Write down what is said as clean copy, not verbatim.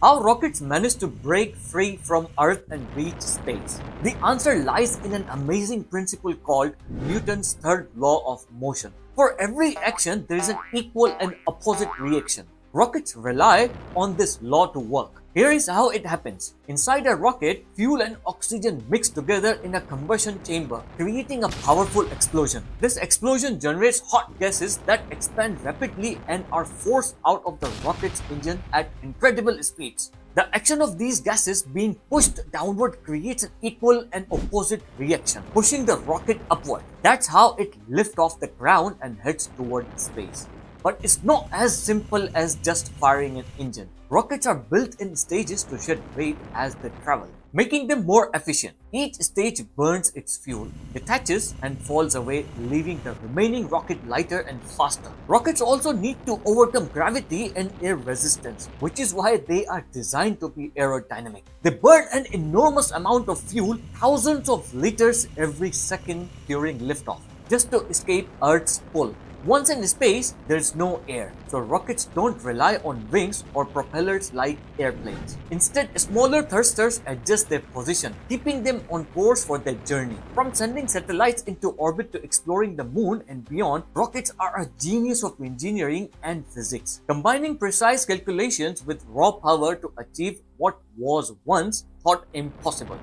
How rockets managed to break free from Earth and reach space? The answer lies in an amazing principle called Newton's third law of motion. For every action, there is an equal and opposite reaction. Rockets rely on this law to work. Here is how it happens. Inside a rocket, fuel and oxygen mix together in a combustion chamber, creating a powerful explosion. This explosion generates hot gases that expand rapidly and are forced out of the rocket's engine at incredible speeds. The action of these gases being pushed downward creates an equal and opposite reaction, pushing the rocket upward. That's how it lifts off the ground and heads toward space. But it's not as simple as just firing an engine. Rockets are built in stages to shed weight as they travel, making them more efficient. Each stage burns its fuel, detaches and falls away, leaving the remaining rocket lighter and faster. Rockets also need to overcome gravity and air resistance, which is why they are designed to be aerodynamic. They burn an enormous amount of fuel, thousands of liters every second during liftoff, just to escape Earth's pull. Once in space, there's no air, so rockets don't rely on wings or propellers like airplanes. Instead, smaller thrusters adjust their position, keeping them on course for their journey. From sending satellites into orbit to exploring the moon and beyond, rockets are a genius of engineering and physics, combining precise calculations with raw power to achieve what was once thought impossible.